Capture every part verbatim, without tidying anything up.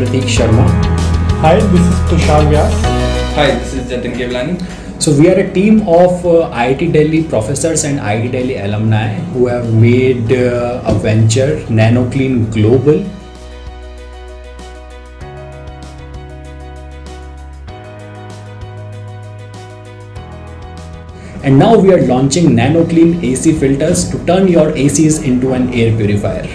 Pratik Sharma. Hi, this is Prushar Vyar. Hi, this is Jatin Kevlani. So we are a team of uh, I I T Delhi professors and I I T Delhi alumni who have made uh, a venture, NanoClean Global. And now we are launching NanoClean A C filters to turn your A Cs into an air purifier.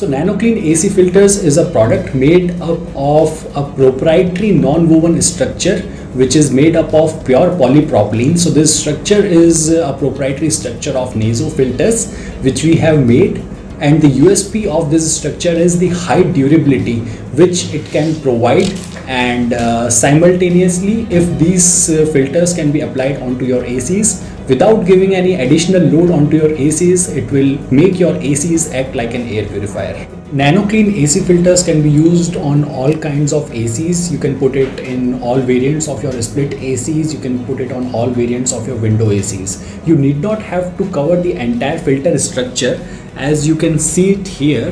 So NanoClean A C filters is a product made up of a proprietary non-woven structure which is made up of pure polypropylene. So this structure is a proprietary structure of Nasofilters which we have made. And the U S P of this structure is the high durability which it can provide, and uh, simultaneously if these uh, filters can be applied onto your A Cs without giving any additional load onto your A Cs, it will make your A Cs act like an air purifier. NanoClean A C filters can be used on all kinds of A Cs. You can put it in all variants of your split A Cs. You can put it on all variants of your window A Cs. You need not have to cover the entire filter structure. As you can see it here,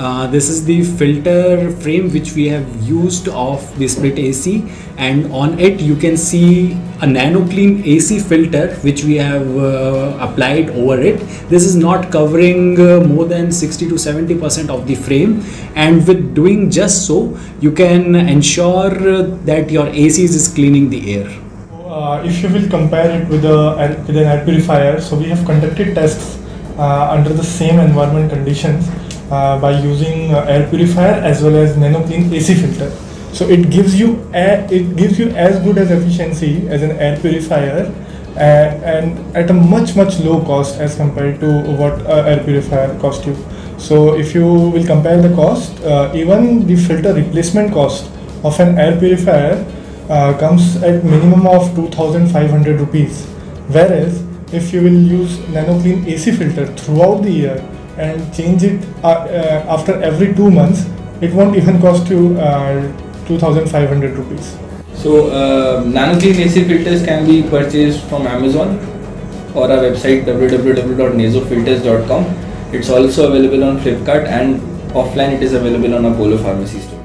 uh, this is the filter frame which we have used of the split A C, and on it you can see a NanoClean A C filter which we have uh, applied over it. This is not covering uh, more than sixty to seventy percent of the frame, and with doing just so, you can ensure that your A Cs is cleaning the air. Uh, if you will compare it with, a, with an air purifier, so we have conducted tests Uh, under the same environment conditions uh, by using uh, air purifier as well as NanoClean A C filter. So it gives you air, it gives you as good as efficiency as an air purifier, and, and at a much much low cost as compared to what uh, air purifier cost you. So if you will compare the cost, uh, even the filter replacement cost of an air purifier uh, comes at minimum of two thousand five hundred rupees, whereas if you will use NanoClean A C filter throughout the year and change it uh, uh, after every two months, it won't even cost you uh, two thousand five hundred rupees. So uh, NanoClean A C filters can be purchased from Amazon or our website w w w dot nasofilters dot com. It's also available on Flipkart, and offline it is available on Apollo Pharmacy store.